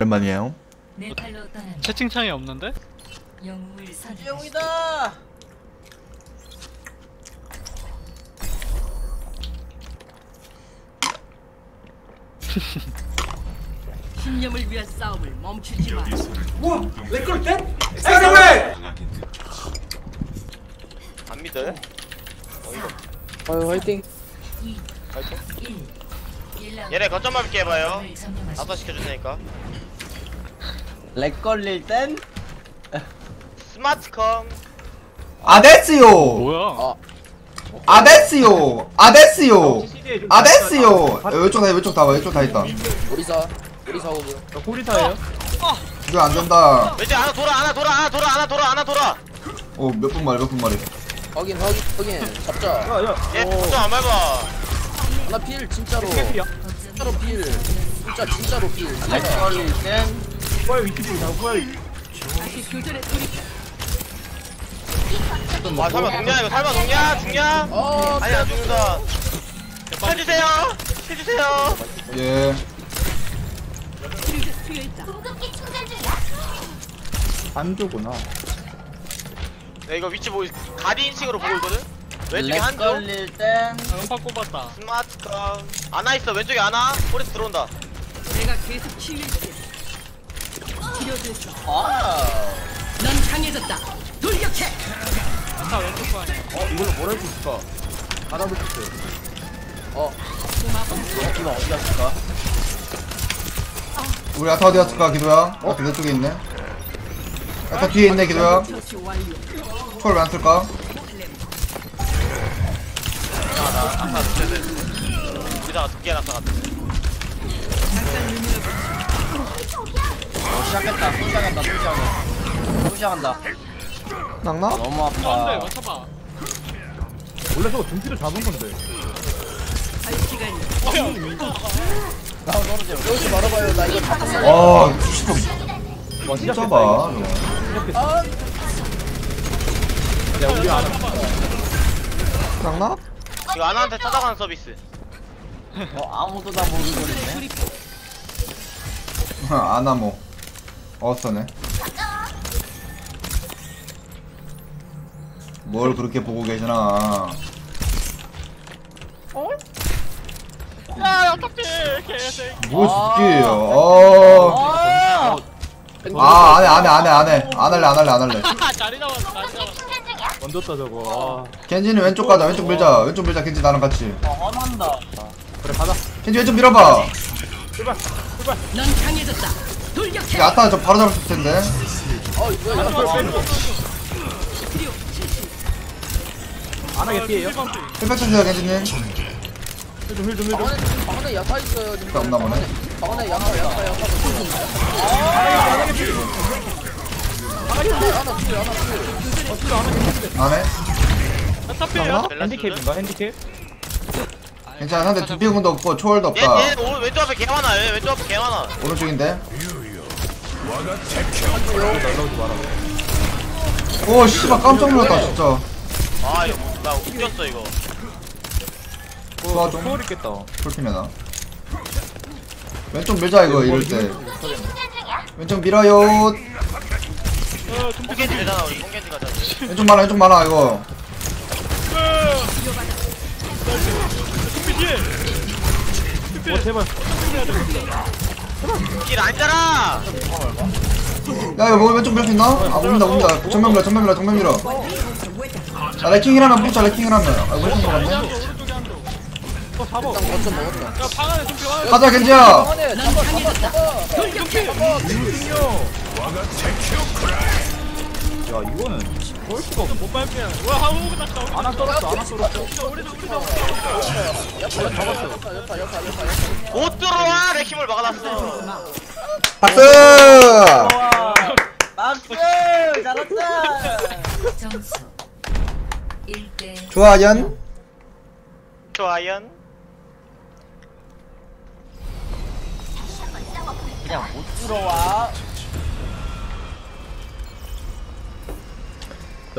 오랜만이에요. 채팅창이 없는데? 영웅이다. 신념을 위한 싸움을 멈추지 마. 우와! 왜 그럴 땐? 엑스트라맨! 안 믿어요? 화이팅! 화이팅! 얘네 거점 밟게 해봐요. 압박 시켜주니까. 렉 걸릴 땐? 스마트컴! 아데스요! 뭐야? 아데스요! 아데스요! 아데스요! 왼쪽 다, 왼쪽 다, 왼쪽 다 있다. 어디서? 어디서 오고? 저 꼬리타예요? 이거 안 된다. 왠지 하나 돌아, 하나 돌아, 하나 돌아, 하나 돌아, 하나 돌아. 어, 몇 분 말해, 몇 분 말해. 확인, 확인, 확인. 잡자. 야, 얘 진짜 안 밟아. 하나 필, 진짜로. 진짜로 필. 진짜로 필. 걸릴 땐? 뭐야, 위키지, 나 뭐야? 와, 설마 동냐? 이거 설마 동냐? 중냐? 아니, 안 죽는다. 해주세요! 해주세요! 예. 안 주구나. 야, 이거 위치 보이, 가디인식으로 보고 있거든? 왼쪽에 한 쪽. 음파 꼽았다. 스마트카. 아나 있어, 왼쪽에 아나. 포레스 들어온다. 내가 계속 치밀게. 넌 강해졌다. 돌격해. 아나 왼쪽 거 아니야? 이걸로 뭘 할 수 있을까? 받아보겠어요. 기도야 어디 갔을까? 우리 아타 어디 갔을까? 기도야? 아타 내 쪽에 있네. 아타 뒤에 있네. 기도야 초월 왜 안 쓸까? 아나 우리다가 두개 났다 갔다. 시작했다. 손시작한다. 손시작한다. 낙나? 너무 아파. 원래 저거 등치를 잡은 건데. 나 여기서 말아봐요. 나 이거 잡았어. 와, 와 진짜 봐. 야 우리 아나. 장난? 이거 아나한테 찾아가는 서비스. 아무도 다 모르는 거리네. 아나 뭐 어서네. 뭘 그렇게 보고 계시나? 어? 야, 어떡해, 개새끼. 뭐, 새끼야. 아, 안 해, 안 해, 안 해, 안 해. 안 할래, 안 할래, 안 할래. 자리 나왔어, 자리 나왔어. 던졌다, 저거. 겐지는 왼쪽 가자, 왼쪽 밀자. 왼쪽 밀자, 겐지 나랑 같이. 화난다. 그래, 가자. 겐지 왼쪽 밀어봐. 출발, 출발. 넌 강해졌다. 돌격해. 아따, 저 바로 잡았을 텐데. 이거 야, 안 하게 피해요. 힐백 쳐주세요, 겐지님. 방안에 야타 있어요. 없나 보네. 방안에 야타. 안해? 핸디캡인가? 핸디캡? 괜찮아. 상대 두피군도 없고 초월도 없다. 얘 왼쪽 앞에 개 많아. 왼쪽 앞에 개 많아. 오른쪽인데? 오 씨발 깜짝 놀랐다 진짜. 아 이거 나 웃겼어 이거. 좋아, 좀 있겠다. 풀피면아 왼쪽 밀자 이거 이럴 때. 왼쪽 밀어요. 뽕겐지 되잖아 우리. 뽕겐지 가자. 왼쪽 많아, 왼쪽 많아 이거. 제발. 길 앉아라. 야 이거 뭐 왼쪽 밀 수 있나? 아 옵니다, 옵니다. 정면 밀어, 정면 밀어, 정면 밀어. 자 레킹을 하면 붙자, 레킹을 하면. 아 왼쪽 밀었네. 잡아. 가자 겐지야. 야 이거는 볼 수가 없어. 못 밟히야. 와 하우고 났다. 아나 떨었어. 아나 떨었어. 못 들어와. 내 힘을 막아놨어. 박수. 박수. 잘했다. 좋아연. 좋아연. 그냥 못 들어와.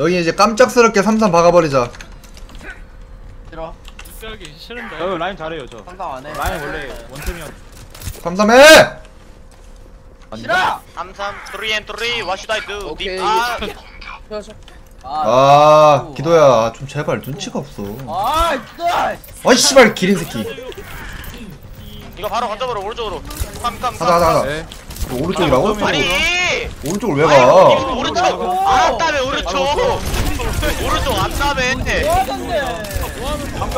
여기 이제 깜짝스럽게 3선 박아버리자. 싫어. 하기 싫은데. 라인 잘해요 저. 상상 안 해. 라인 원래 원템이었. 삼삼해! 싫어! 3 3 3 3 What should I do? 오케이. 아 기도야 좀 제발 눈치가 없어. 아 기도야! 아이 씨발 기린 새끼. 이거 바로 건져버려 오른쪽으로. 가자. 네. 오른쪽이라고? 아니! 오른쪽을 왜 가? 오른쪽! 안 따매 오른쪽! 오른쪽 안 따매!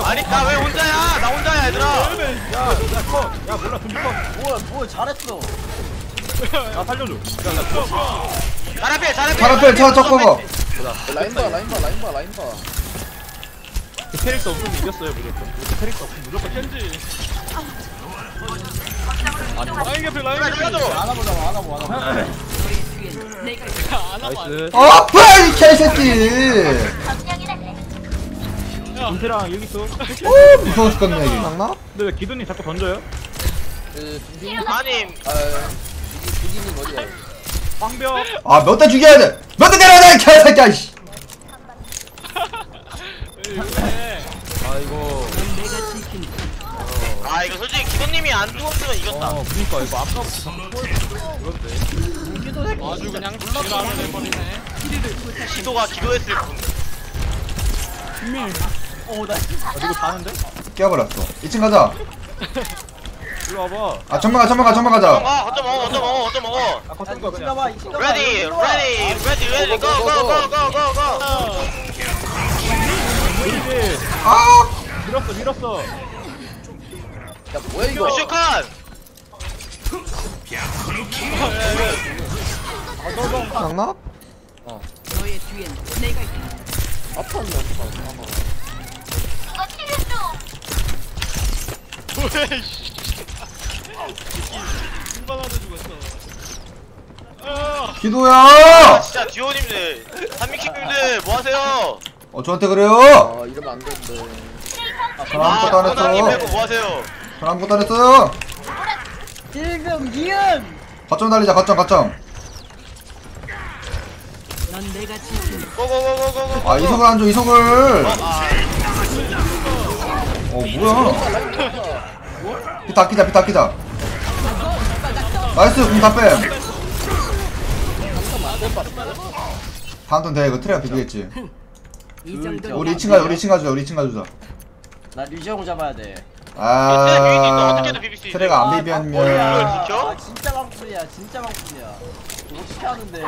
아니 나 왜 혼자야! 나 혼자야 얘들아! 야 몰라 뭐야 잘했어! 나 살려줘. 자라필 쳐봐. 라인바. 캐릭터 없으면 이겼어요 무조건. 캐릭터 없으면 무조건 겐지. 라인 개피. 나이스. 아파 이 개새끼. 김태랑 여기 있어. 오 무서워 죽겠네 이게. 장난? 근데 왜 기둔이 자꾸 던져요? 아님. 죽이는 거지. 방벽. 아, 몇 대 죽여야 돼. 몇 대 때려야 돼. 개새끼야. 아이고. 아, 이거 솔직히 기도님이 안 죽었으면 이겼다. 그러니까 이거 아까부터 그런데. 아주 그냥 놀라서 내버리네. 기도가 기도했을 뿐. 오, 나 이거 다는데? 깨어버렸어. 2층 가자. 아 전방 가자. 어쩌 먹어. 아 거뜬 거 그냥. 레디 고. 아! 밀었어. 야 뭐야 이거? 슈칸. 장난? 어. 너의 뒤엔 내가 있다. 아팠네. 신발하다 죽었어. 기도야! 아, 진짜 듀오님들, 한미키님들 뭐하세요? 저한테 그래요? 아 이러면 안 되는데. 전 아무것도 안 했어요. 뭐하세요? 전 아무것도 안 했어요. 지금 이은. 가점 달리자 가점. 넌 내가 지금. 고고고고고고. 아 이석을 안 줘 이석을. 뭐야? 비타 아끼자 나이스 공 다 빼. 다음턴 돼 이거 트레야 비비겠지. 우리 2층 가자 우리 2층 가주자. 나 류지형 잡아야 돼. 아 트레가 안 비비면 아 진짜 방풀이야. 어떻게 하는데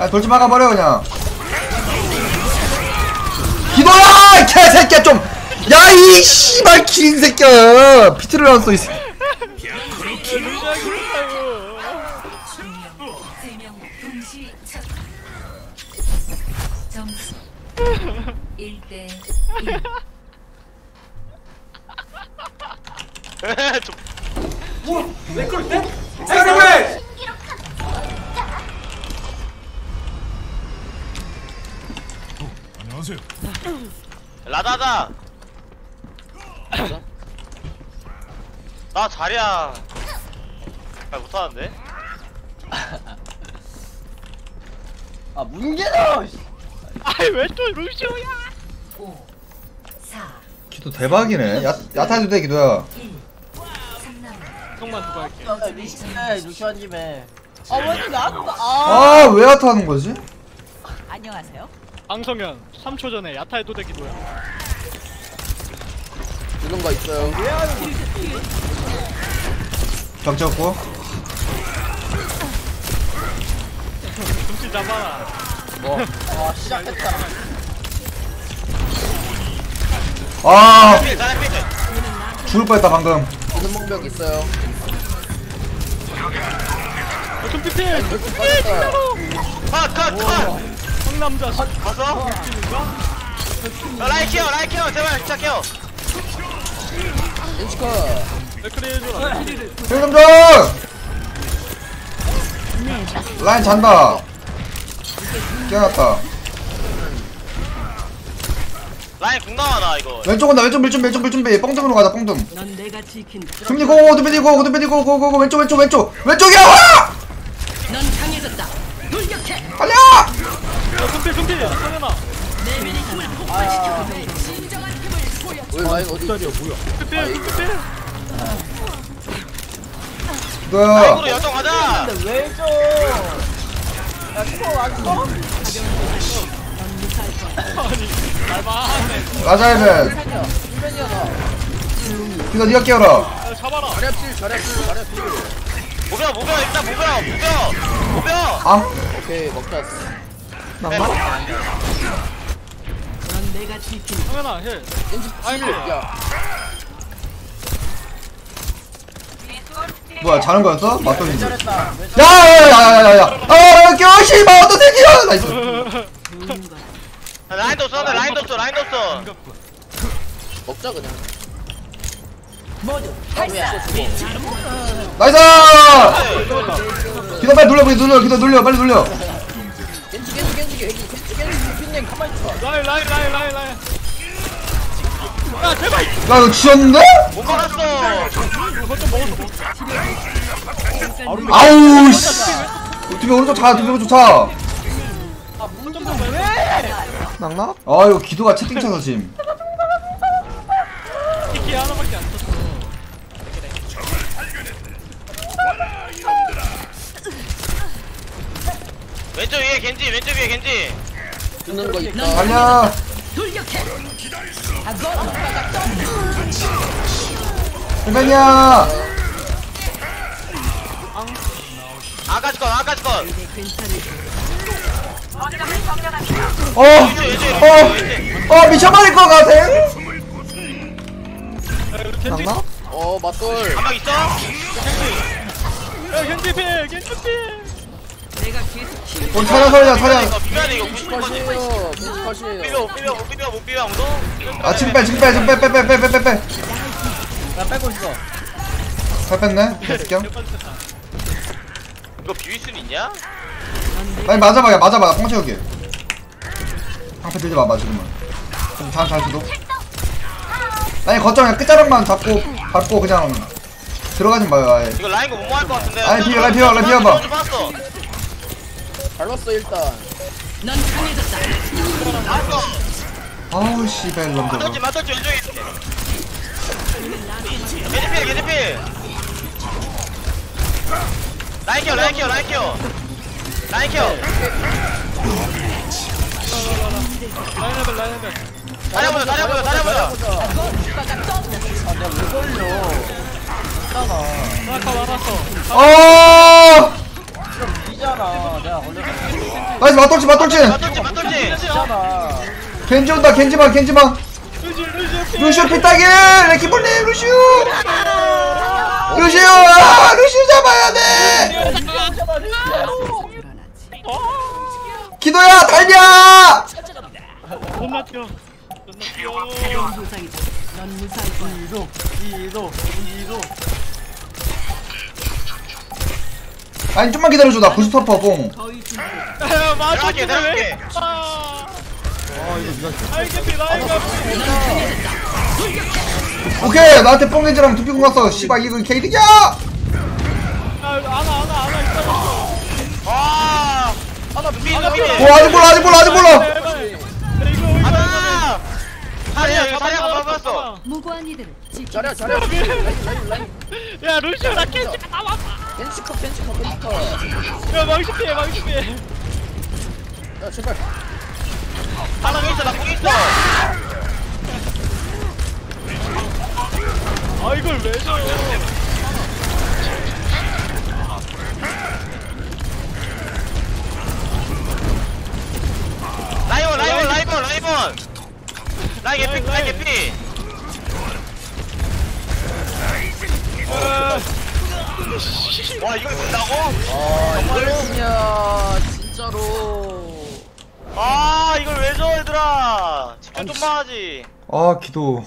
아 돌지 막아버려 그냥. 기도야! 개새끼야 좀! 야 이 씨발 긴 새끼야! 피트를 안 써 이 새끼. 라다다. 나 잘이야. 잘 못하는데. 아 문제다. 아이 왜 또 루시오야? 기도 대박이네. 야타도 돼 기도야. 성만 두고 할게. 루시한 김에. 아 왜 나한테 아 왜 야타하는 거지? 안녕하세요. 방성현 3초 전에 야타의 도대기도야. 이런 거 있어요. 경치 없고. 금치 잡아라. 뭐? 아 시작했다. 아. 죽을 뻔했다 방금. 무슨 목벽 있어요? 금피필. 컷. 남자 봤어? 라이키요 제발 진짜 키요. 엔치카 백크리해줘. 라인 잔다. 깨어났다. 라인 궁 나와 나 이거. 왼쪽 온다 왼쪽 밀 준비. 뻥등으로 가자 뻥등. 넌 내가 지킨. 준비 고고고고고고고고고고고 왼쪽이야. 넌 강해졌다. 돌격해. 빨려. 금필 성현아. 내 미니 춤을 폭발시켜. 라인 어디 자리야 뭐야? 뭐야? 이거로 여정 가자. 근데 왜 줘? 야 이거 왔어? 아니 맞아 이제. 이거 네가 깨워라. 잡아라. 자리야 찔. 목여 일단 목여. 아? 오케이 먹자. 내가 지킨 성현아 힐 아이고 야 뭐야 자는 거였어? 맞돌린지 야야야야야야 아아 겨시마 어떤 새끼야 나이스 라인도 없어 라인도 없어 먹자 그냥 나이스 기도 빨리 눌러 빨리 눌려 겐지 가만히 있어 라인 야 제발 나 이거 지었는데? 못 받았어 아우 씨 뒤에 오른쪽 차 뒤에 오른쪽 차아 문좀 왜 낙낙? 아 이거 기도가 채팅쳐서 지금 키키 하나밖에 안 썼어 왼쪽 위에 겐지 죽는 거 있다. 아니야. 잠깐이야. 아가지건. 미쳐버릴 것 같아. 잠깐만. 맞돌. 한방 있어? 겐지 필. 오 차량 지금 빼. 나 빼고 있어. 다 뺐네. 이거 비빌 수 있냐? 아니 맞아봐. 꽁치 여기. 방패 들지 마봐 지금은. 좀 잘 주도. 아니 거점 그냥 끝자락만 잡고 밟고 그냥 들어가지 마요 아예. 이거 라인 거 못 모할 것 같은데. 아니 비어 봐. 잘랐어 일단. 넌 강해졌다. 아우 씨발 놈들. 맞았지 왼쪽에. 개리필. 라이켜. 라이네벨. 다려보자. 아 내가 왜 걸려? 왔어. 나이스 맞돌진 겐지 온다 겐지마 루시오 피따길 레키볼님 루시오 잡아야돼 기도야 달려 아니 좀만 기다려줘 나 90% 뽕. 야 맞아 기다려. 오케이 나한테 뽕겐지랑 두피공 갔어. 씨발 이거 개이득이야. 아나 아직 몰라. 사리야 봤어. 무고한 이들. 잘해. 야 루시오 나 겐지 다 왔다. 벤치컵 야 망신피해 야 제발 하나 여기있어 나 거기있어 아 이걸 왜 줘 라이번 라이개피 와 이걸 본다고? 아 이걸로냐 진짜로 아 이걸 왜 줘 얘들아 집중 좀만 하지 아 기도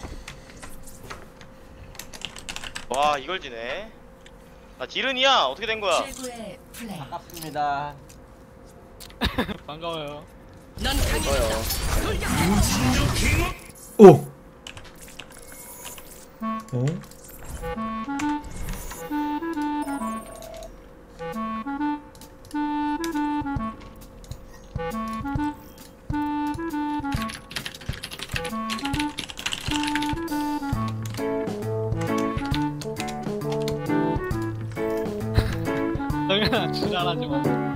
와 이걸 지네 나 지른이야 어떻게 된 거야 반갑습니다 반가워요 오 어? 지랄하지 마.